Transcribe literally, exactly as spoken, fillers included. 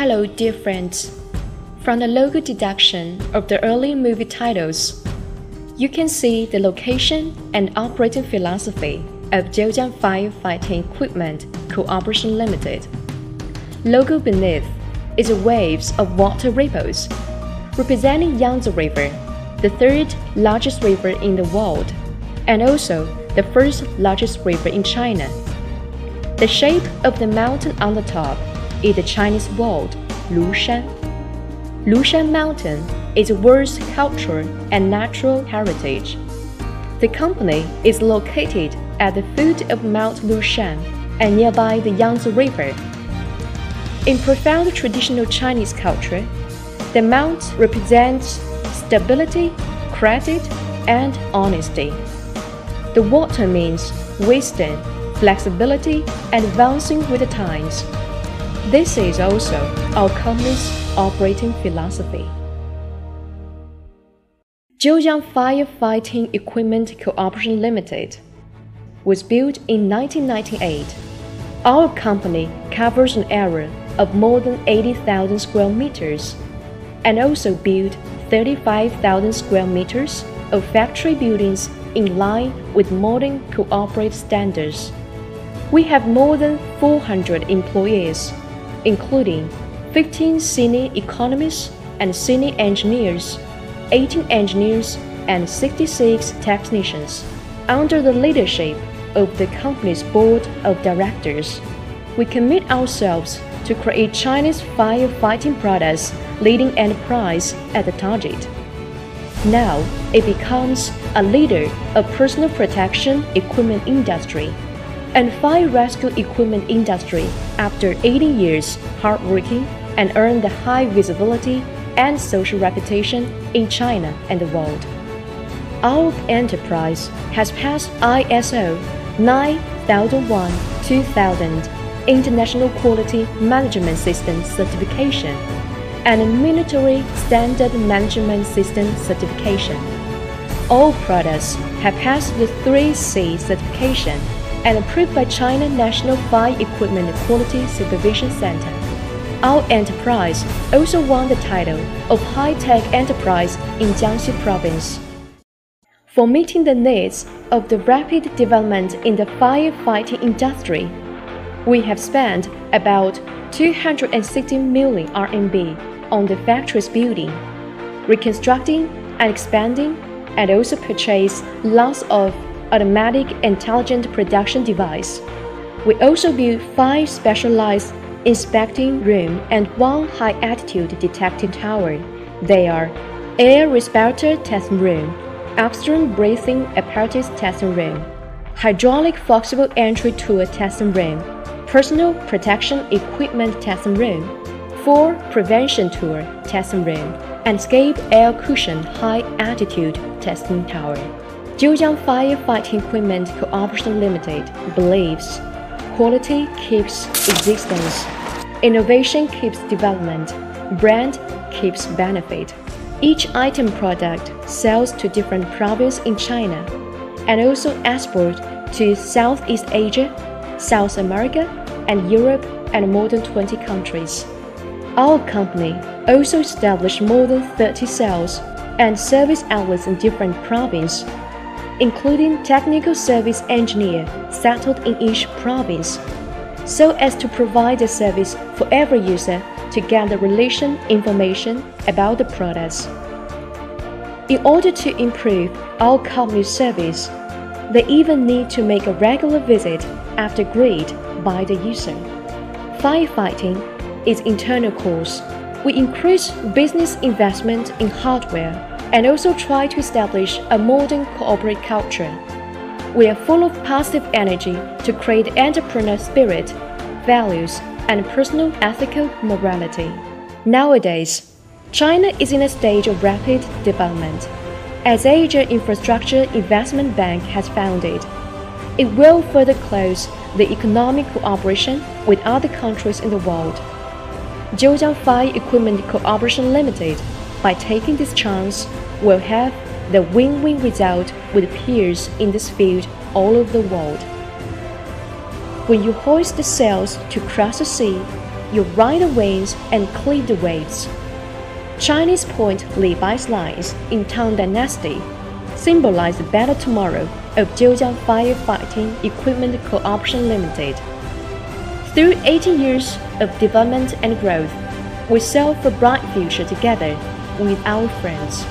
Hello, dear friends. From the logo deduction of the early movie titles, you can see the location and operating philosophy of Jiujiang Firefighting Equipment Cooperation Limited. Logo beneath is waves of water ripples, representing Yangtze River, the third largest river in the world, and also the first largest river in China. The shape of the mountain on the top is the Chinese word Lushan. Lushan Mountain is the world's cultural and natural heritage. The company is located at the foot of Mount Lushan and nearby the Yangtze River. In profound traditional Chinese culture, the mount represents stability, credit, and honesty. The water means wisdom, flexibility, and advancing with the times. This is also our company's operating philosophy. Jiujiang Firefighting Equipment Cooperation Limited was built in nineteen ninety-eight. Our company covers an area of more than eighty thousand square meters and also built thirty-five thousand square meters of factory buildings in line with modern cooperative standards. We have more than four hundred employees, including fifteen senior economists and senior engineers, eighteen engineers and sixty-six technicians. Under the leadership of the company's board of directors, we commit ourselves to create China's firefighting products leading enterprise at the target. Now it becomes a leader of personal protection equipment industry and fire rescue equipment industry after eighty years hard working and earned the high visibility and social reputation in China and the world. Our enterprise has passed I S O nine thousand one dash two thousand International Quality Management System certification and Military Standard Management System certification. All products have passed the three C certification and approved by China National Fire Equipment Quality Supervision Center. Our enterprise also won the title of High-Tech Enterprise in Jiangxi Province. For meeting the needs of the rapid development in the firefighting industry, we have spent about two hundred sixty million R M B on the factory's building, reconstructing and expanding, and also purchased lots of automatic intelligent production devices. We also built five specialized inspecting room and one high-altitude detecting tower. They are air respirator testing room, oxygen breathing apparatus testing room, hydraulic flexible entry tool testing room, personal protection equipment testing room, fall prevention tool testing room, and escape air cushion high-altitude testing tower. Jiujiang Firefighting Equipment Cooperation Limited believes quality keeps existence, innovation keeps development, brand keeps benefit. Each item product sells to different provinces in China and also exports to Southeast Asia, South America, and Europe and more than twenty countries. Our company also established more than thirty sales and service outlets in different provinces, including technical service engineer settled in each province, so as to provide a service for every user to gather relation information about the products. In order to improve our company's service, they even need to make a regular visit after agreed by the user. Firefighting is internal cost. We increase business investment in hardware and also try to establish a modern corporate culture. We are full of positive energy to create entrepreneur spirit, values, and personal ethical morality. Nowadays, China is in a stage of rapid development. As Asia Infrastructure Investment Bank has founded, it will further close the economic cooperation with other countries in the world. Jiujiang Fire Equipment Cooperation Limited, by taking this chance, will have the win-win result with peers in this field all over the world. When you hoist the sails to cross the sea, your right-of-ways and cleared-ways. Chinese Point Li Bai's lines in Tang Dynasty symbolize the battle tomorrow of Jiujiang Firefighting Equipment Cooperation Limited. Through eighteen years of development and growth, we sail for a bright future together with our friends.